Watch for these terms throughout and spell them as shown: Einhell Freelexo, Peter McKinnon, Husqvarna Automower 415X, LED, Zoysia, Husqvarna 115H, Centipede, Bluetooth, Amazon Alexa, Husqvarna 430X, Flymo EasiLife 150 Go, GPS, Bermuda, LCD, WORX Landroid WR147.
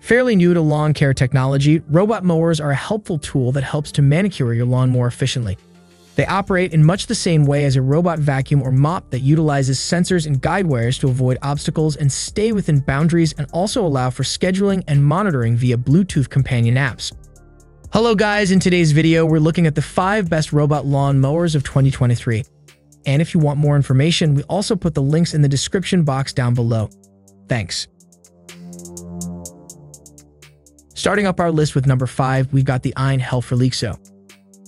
Fairly new to lawn care technology, robot mowers are a helpful tool that helps to manicure your lawn more efficiently. They operate in much the same way as a robot vacuum or mop that utilizes sensors and guide wires to avoid obstacles and stay within boundaries, and also allow for scheduling and monitoring via Bluetooth companion apps. Hello guys, in today's video we're looking at the 5 best robot lawn mowers of 2023. And if you want more information, we also put the links in the description box down below. Thanks. Starting up our list with number 5, we've got the Einhell Freelexo.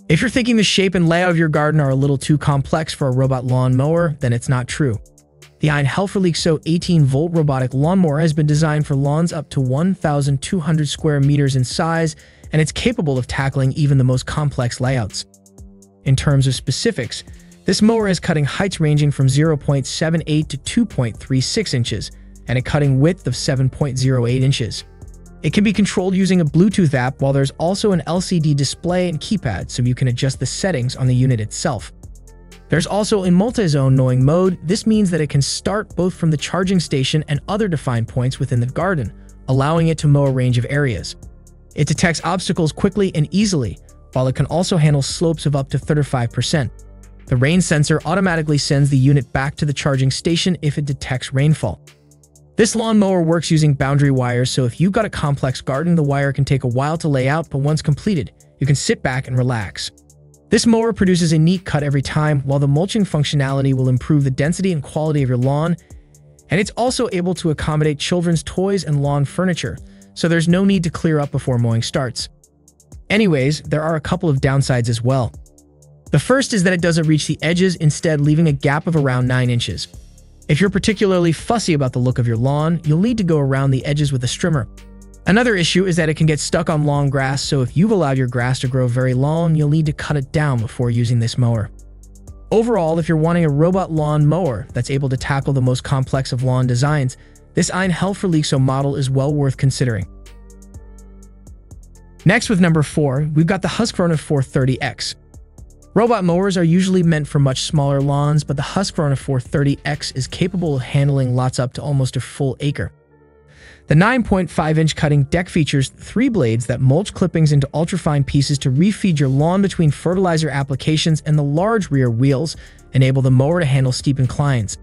If you're thinking the shape and layout of your garden are a little too complex for a robot lawn mower, then it's not true. The Einhell Freelexo 18-volt robotic lawnmower has been designed for lawns up to 1,200 square meters in size, and it's capable of tackling even the most complex layouts. In terms of specifics, this mower is cutting heights ranging from 0.78 to 2.36 inches, and a cutting width of 7.08 inches. It can be controlled using a Bluetooth app, while there's also an LCD display and keypad, so you can adjust the settings on the unit itself. There's also a multi-zone mowing mode. This means that it can start both from the charging station and other defined points within the garden, allowing it to mow a range of areas. It detects obstacles quickly and easily, while it can also handle slopes of up to 35%. The rain sensor automatically sends the unit back to the charging station if it detects rainfall. This lawnmower works using boundary wires, so if you've got a complex garden, the wire can take a while to lay out, but once completed, you can sit back and relax. This mower produces a neat cut every time, while the mulching functionality will improve the density and quality of your lawn, and it's also able to accommodate children's toys and lawn furniture, so there's no need to clear up before mowing starts. Anyways, there are a couple of downsides as well. The first is that it doesn't reach the edges, instead leaving a gap of around 9 inches. If you're particularly fussy about the look of your lawn, you'll need to go around the edges with a trimmer. Another issue is that it can get stuck on long grass, so if you've allowed your grass to grow very long, you'll need to cut it down before using this mower. Overall, if you're wanting a robot lawn mower that's able to tackle the most complex of lawn designs, this Einhell Freelexo model is well worth considering. Next, with number 4, we've got the Husqvarna 430X. Robot mowers are usually meant for much smaller lawns, but the Husqvarna 430X is capable of handling lots up to almost a full acre. The 9.5-inch cutting deck features 3 blades that mulch clippings into ultrafine pieces to refeed your lawn between fertilizer applications, and the large rear wheels enable the mower to handle steep inclines.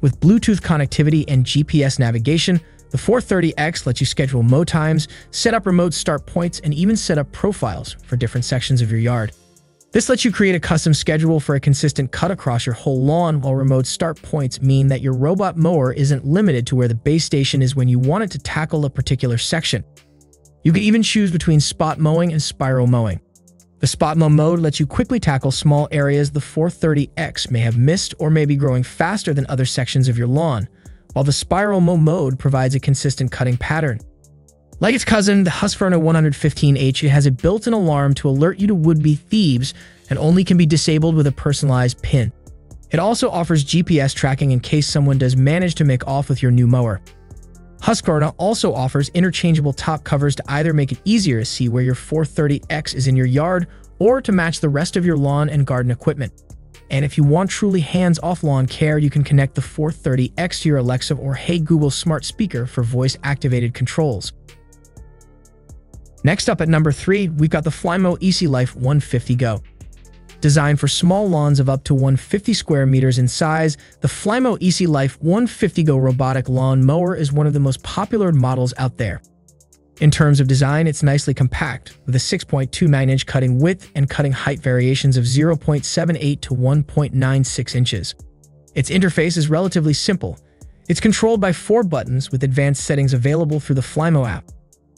With Bluetooth connectivity and GPS navigation, the 430X lets you schedule mow times, set up remote start points, and even set up profiles for different sections of your yard. This lets you create a custom schedule for a consistent cut across your whole lawn, while remote start points mean that your robot mower isn't limited to where the base station is when you want it to tackle a particular section. You can even choose between spot mowing and spiral mowing. The spot mow mode lets you quickly tackle small areas the 430X may have missed or may be growing faster than other sections of your lawn, while the spiral mow mode provides a consistent cutting pattern. Like its cousin, the Husqvarna 115H, it has a built-in alarm to alert you to would-be thieves and only can be disabled with a personalized pin. It also offers GPS tracking in case someone does manage to make off with your new mower. Husqvarna also offers interchangeable top covers to either make it easier to see where your 430X is in your yard or to match the rest of your lawn and garden equipment. And if you want truly hands-off lawn care, you can connect the 430X to your Alexa or Hey Google smart speaker for voice-activated controls. Next up at number 3, we've got the Flymo EasiLife 150 Go. Designed for small lawns of up to 150 square meters in size, the Flymo EasiLife 150 Go robotic lawn mower is one of the most popular models out there. In terms of design, it's nicely compact, with a 6.29-inch cutting width and cutting height variations of 0.78 to 1.96 inches. Its interface is relatively simple. It's controlled by 4 buttons, with advanced settings available through the Flymo app.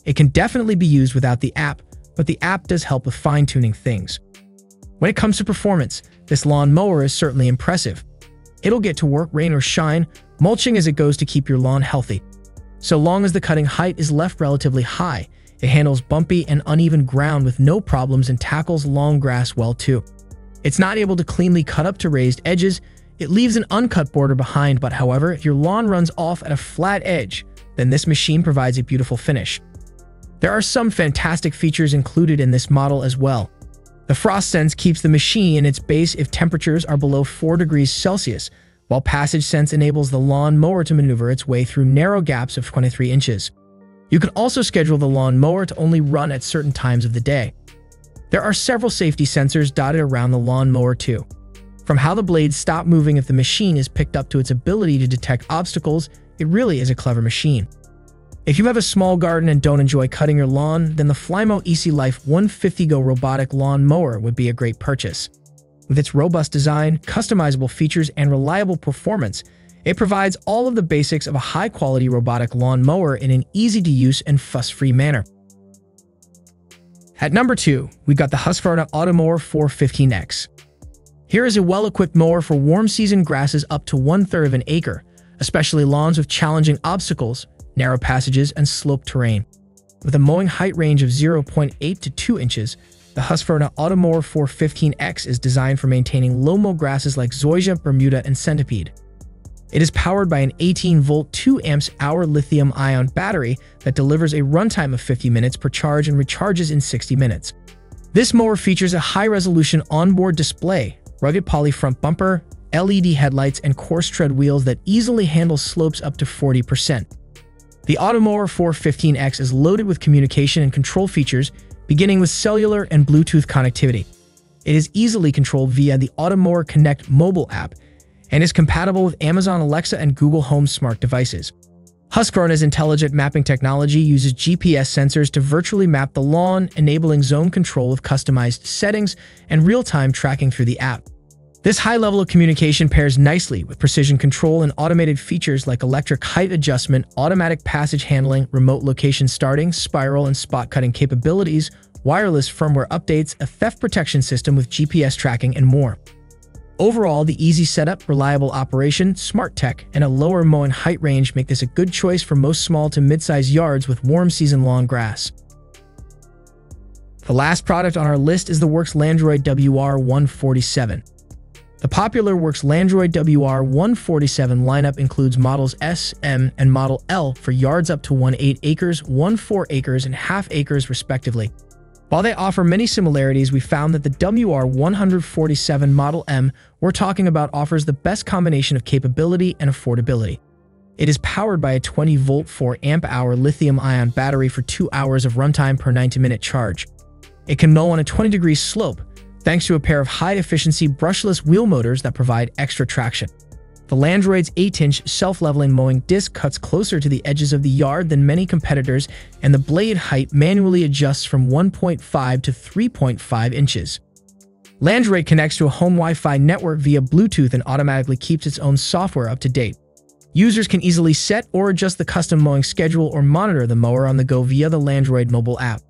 It can definitely be used without the app, but the app does help with fine-tuning things. When it comes to performance, this lawn mower is certainly impressive. It'll get to work rain or shine, mulching as it goes to keep your lawn healthy. So long as the cutting height is left relatively high, it handles bumpy and uneven ground with no problems and tackles long grass well too. It's not able to cleanly cut up to raised edges, it leaves an uncut border behind, but however, if your lawn runs off at a flat edge, then this machine provides a beautiful finish. There are some fantastic features included in this model as well. The frost sense keeps the machine in its base if temperatures are below 4 degrees Celsius, while passage sense enables the lawn mower to maneuver its way through narrow gaps of 23 inches. You can also schedule the lawn mower to only run at certain times of the day. There are several safety sensors dotted around the lawn mower too. From how the blades stop moving if the machine is picked up to its ability to detect obstacles, it really is a clever machine. If you have a small garden and don't enjoy cutting your lawn, then the Flymo EasiLife 150 Go robotic lawn mower would be a great purchase. With its robust design, customizable features, and reliable performance, it provides all of the basics of a high-quality robotic lawn mower in an easy-to-use and fuss-free manner. At number 2, we've got the Husqvarna Automower 415X. Here is a well-equipped mower for warm-season grasses up to 1/3 of an acre, especially lawns with challenging obstacles, narrow passages, and sloped terrain. With a mowing height range of 0.8 to 2 inches, the Husqvarna Automower 415X is designed for maintaining low-mow grasses like Zoysia, Bermuda, and Centipede. It is powered by an 18-volt 2-amp-hour lithium-ion battery that delivers a runtime of 50 minutes per charge and recharges in 60 minutes. This mower features a high-resolution onboard display, rugged poly front bumper, LED headlights, and coarse tread wheels that easily handle slopes up to 40%. The Automower 415X is loaded with communication and control features, beginning with cellular and Bluetooth connectivity. It is easily controlled via the Automower Connect mobile app and is compatible with Amazon Alexa and Google Home smart devices. Husqvarna's intelligent mapping technology uses GPS sensors to virtually map the lawn, enabling zone control with customized settings and real-time tracking through the app. This high level of communication pairs nicely with precision control and automated features like electric height adjustment, automatic passage handling, remote location starting, spiral and spot cutting capabilities, wireless firmware updates, a theft protection system with GPS tracking, and more. Overall, the easy setup, reliable operation, smart tech, and a lower mowing height range make this a good choice for most small to mid-sized yards with warm season lawn grass. The last product on our list is the WORX Landroid WR147. The popular WORX Landroid WR147 lineup includes models S, M, and Model L for yards up to 1/8 acres, 1/4 acres, and half acres respectively. While they offer many similarities, we found that the WR147 Model M we're talking about offers the best combination of capability and affordability. It is powered by a 20-volt 4-amp-hour lithium-ion battery for 2 hours of runtime per 90-minute charge. It can mow on a 20-degree slope, thanks to a pair of high-efficiency brushless wheel motors that provide extra traction. The Landroid's 8-inch self-leveling mowing disc cuts closer to the edges of the yard than many competitors, and the blade height manually adjusts from 1.5 to 3.5 inches. Landroid connects to a home Wi-Fi network via Bluetooth and automatically keeps its own software up to date. Users can easily set or adjust the custom mowing schedule or monitor the mower on the go via the Landroid mobile app.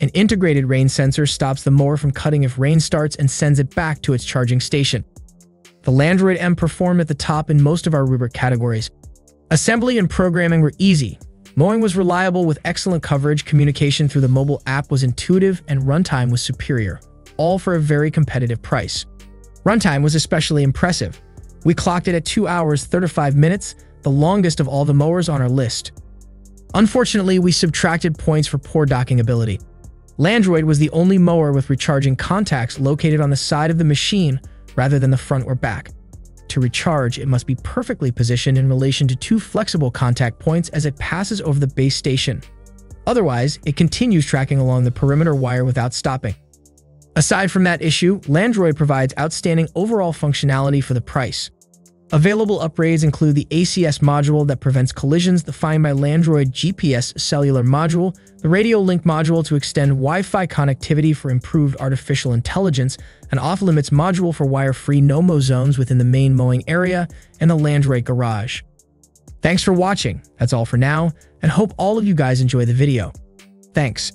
An integrated rain sensor stops the mower from cutting if rain starts and sends it back to its charging station. The Landroid M performed at the top in most of our rubric categories. Assembly and programming were easy. Mowing was reliable with excellent coverage, communication through the mobile app was intuitive, and runtime was superior, all for a very competitive price. Runtime was especially impressive. We clocked it at 2 hours 35 minutes, the longest of all the mowers on our list. Unfortunately, we subtracted points for poor docking ability. Landroid was the only mower with recharging contacts located on the side of the machine rather than the front or back. To recharge, it must be perfectly positioned in relation to 2 flexible contact points as it passes over the base station. Otherwise, it continues tracking along the perimeter wire without stopping. Aside from that issue, Landroid provides outstanding overall functionality for the price. Available upgrades include the ACS module that prevents collisions, the Find by Landroid GPS cellular module, the radio link module to extend Wi-Fi connectivity for improved artificial intelligence, an off-limits module for wire-free no-mow zones within the main mowing area, and the Landroid garage. Thanks for watching, that's all for now, and hope all of you guys enjoy the video. Thanks.